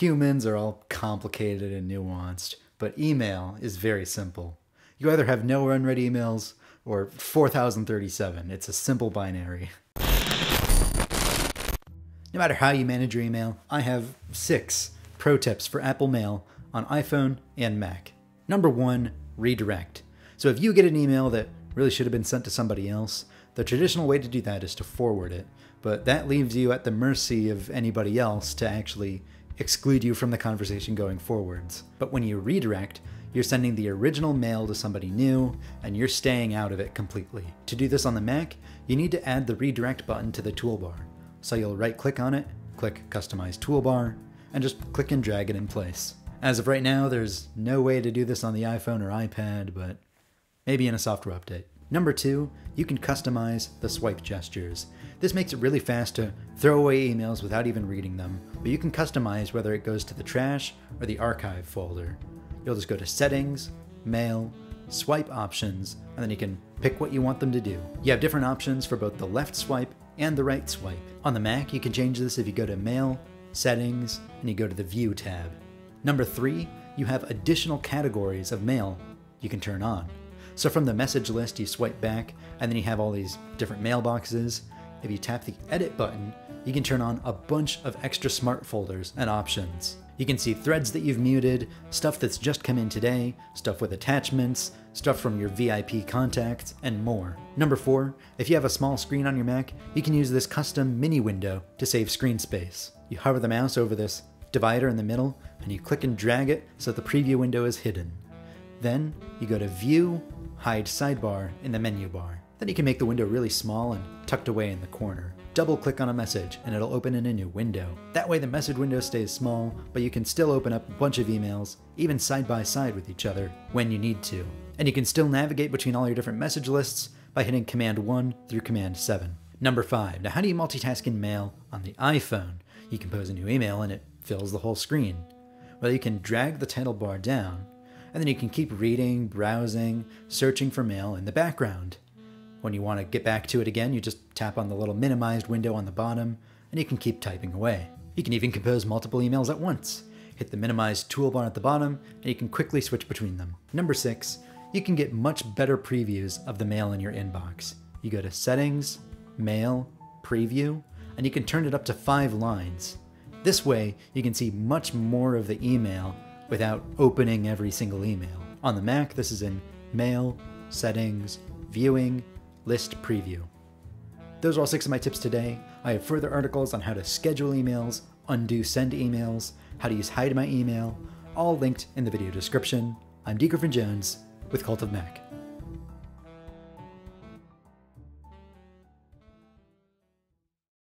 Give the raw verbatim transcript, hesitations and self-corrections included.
Humans are all complicated and nuanced, but email is very simple. You either have no unread emails or four thousand thirty-seven. It's a simple binary. No matter how you manage your email, I have six pro tips for Apple Mail on iPhone and Mac. Number one, redirect. So if you get an email that really should have been sent to somebody else, the traditional way to do that is to forward it, but that leaves you at the mercy of anybody else to actually exclude you from the conversation going forwards. But when you redirect, you're sending the original mail to somebody new, and you're staying out of it completely. To do this on the Mac, you need to add the redirect button to the toolbar. So you'll right-click on it, click Customize Toolbar, and just click and drag it in place. As of right now, there's no way to do this on the iPhone or iPad, but maybe in a software update. Number two, you can customize the swipe gestures. This makes it really fast to throw away emails without even reading them, but you can customize whether it goes to the trash or the archive folder. You'll just go to Settings, Mail, Swipe Options, and then you can pick what you want them to do. You have different options for both the left swipe and the right swipe. On the Mac, you can change this if you go to Mail, Settings, and you go to the View tab. Number three, you have additional categories of mail you can turn on. So from the message list, you swipe back, and then you have all these different mailboxes. If you tap the edit button, you can turn on a bunch of extra smart folders and options. You can see threads that you've muted, stuff that's just come in today, stuff with attachments, stuff from your V I P contacts, and more. Number four, if you have a small screen on your Mac, you can use this custom mini window to save screen space. You hover the mouse over this divider in the middle, and you click and drag it so the preview window is hidden. Then you go to View, Hide Sidebar in the menu bar. Then you can make the window really small and tucked away in the corner. Double click on a message and it'll open in a new window. That way the message window stays small, but you can still open up a bunch of emails, even side by side with each other when you need to. And you can still navigate between all your different message lists by hitting Command one through Command seven. Number five, now how do you multitask in Mail on the iPhone? You compose a new email and it fills the whole screen. Well, you can drag the title bar down, and then you can keep reading, browsing, searching for mail in the background. When you want to get back to it again, you just tap on the little minimized window on the bottom, and you can keep typing away. You can even compose multiple emails at once. Hit the minimized toolbar at the bottom, and you can quickly switch between them. Number six, you can get much better previews of the mail in your inbox. You go to Settings, Mail, Preview, and you can turn it up to five lines. This way, you can see much more of the email without opening every single email. On the Mac, this is in Mail, Settings, Viewing, List Preview. Those are all six of my tips today. I have further articles on how to schedule emails, undo send emails, how to use Hide My Email, all linked in the video description. I'm D Griffin-Jones with Cult of Mac.